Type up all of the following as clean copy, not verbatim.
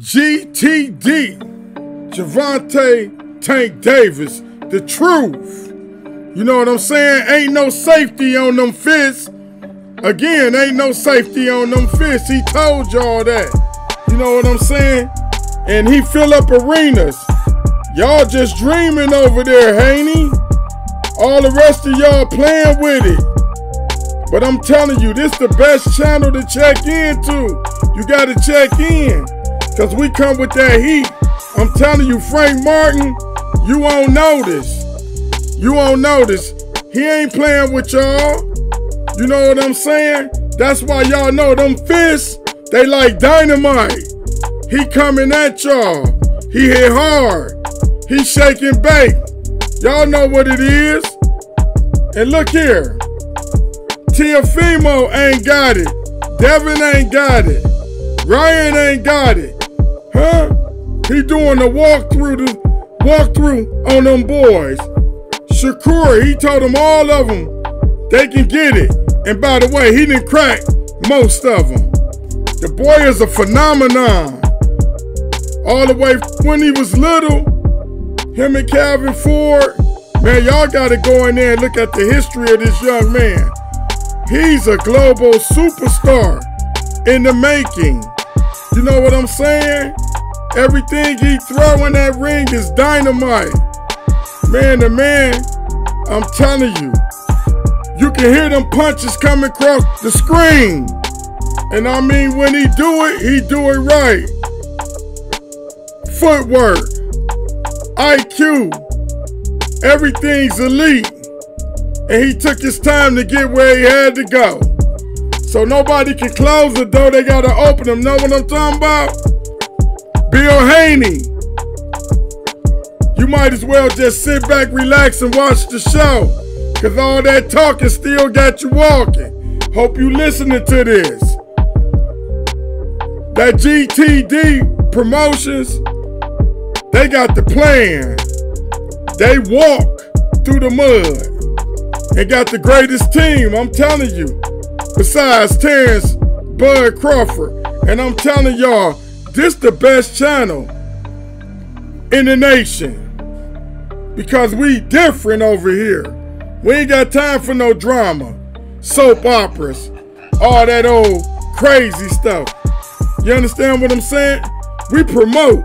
GTD, Gervonta Tank Davis, the truth. You know what I'm saying? Ain't no safety on them fists. Again, ain't no safety on them fists. He told y'all that. You know what I'm saying? And he fill up arenas. Y'all just dreaming over there, Haney. All the rest of y'all playing with it. But I'm telling you, this the best channel to check into. You gotta check in, cause we come with that heat. I'm telling you, Frank Martin, you won't notice. You won't notice. He ain't playing with y'all. You know what I'm saying? That's why y'all know them fists, they like dynamite. He coming at y'all. He hit hard. He shaking bait. Y'all know what it is. And look here. Tiafoe ain't got it. Devin ain't got it. Ryan ain't got it. Huh? He doing the walkthrough on them boys. Shakur, he told them, all of them, they can get it. And by the way, he didn't crack most of them. The boy is a phenomenon. All the way when he was little, him and Calvin Ford, man, y'all gotta go in there and look at the history of this young man. He's a global superstar in the making. You know what I'm saying? Everything he throw in that ring is dynamite. Man to man, I'm telling you, you can hear them punches coming across the screen. And I mean, when he do it right. Footwork, IQ, everything's elite. And he took his time to get where he had to go. So nobody can close the door, they gotta open them. Know what I'm talking about? Bill Haney. You might as well just sit back, relax, and watch the show. Cause all that talking still got you walking. Hope you listening to this. That GTD promotions, they got the plan. They walk through the mud and got the greatest team, I'm telling you. Besides Terrence Bud Crawford. And I'm telling y'all, this the best channel in the nation. Because we different over here. We ain't got time for no drama, soap operas, all that old crazy stuff. You understand what I'm saying? We promote.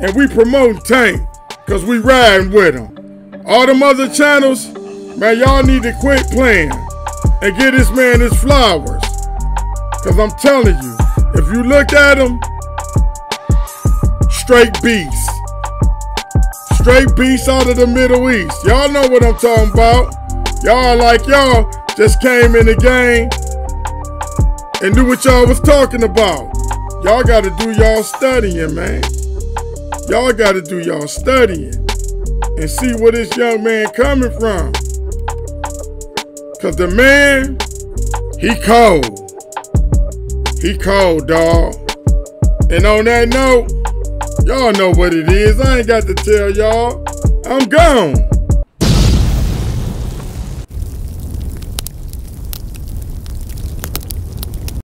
And we promote Tank, because we riding with them. All them other channels, man, y'all need to quit playing and give this man his flowers. Because I'm telling you, if you look at him, straight beast. Straight beast out of the Middle East. Y'all know what I'm talking about. Y'all like y'all just came in the game and knew what y'all was talking about. Y'all got to do y'all studying, man. Y'all got to do y'all studying and see where this young man coming from. Because the man, he cold. He cold, dog. And on that note, y'all know what it is. I ain't got to tell y'all. I'm gone.